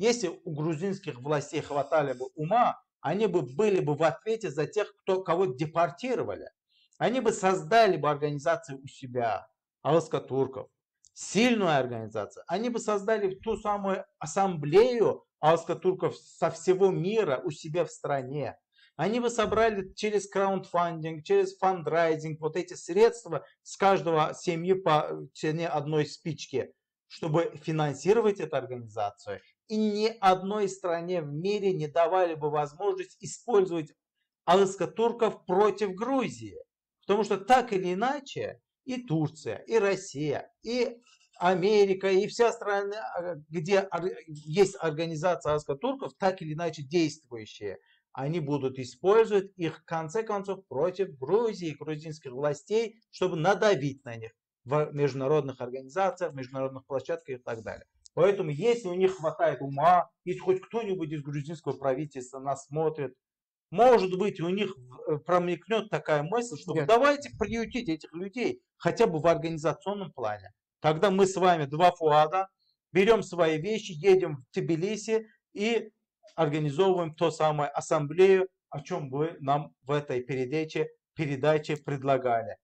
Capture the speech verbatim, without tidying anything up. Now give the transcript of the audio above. Если у грузинских властей хватало бы ума, они бы были бы в ответе за тех, кто, кого депортировали. Они бы создали бы организации у себя, ахыска-турков, сильную организацию. Они бы создали ту самую ассамблею ахыска-турков со всего мира у себя в стране. Они бы собрали через краундфандинг, через фандрайзинг вот эти средства с каждого семьи по цене одной спички, чтобы финансировать эту организацию. И ни одной стране в мире не давали бы возможность использовать ахыска-турков против Грузии. Потому что так или иначе и Турция, и Россия, и Америка, и вся страна, где есть организация ахыска-турков, так или иначе действующие, они будут использовать их в конце концов против Грузии, грузинских властей, чтобы надавить на них в международных организациях, в международных площадках и так далее. Поэтому, если у них хватает ума, если хоть кто-нибудь из грузинского правительства нас смотрит, может быть, у них промелькнет такая мысль, что Нет. давайте приютить этих людей хотя бы в организационном плане. Тогда мы с вами, два фуада, берем свои вещи, едем в Тбилиси и организовываем ту самую ассамблею, о чем вы нам в этой передаче, передаче предлагали.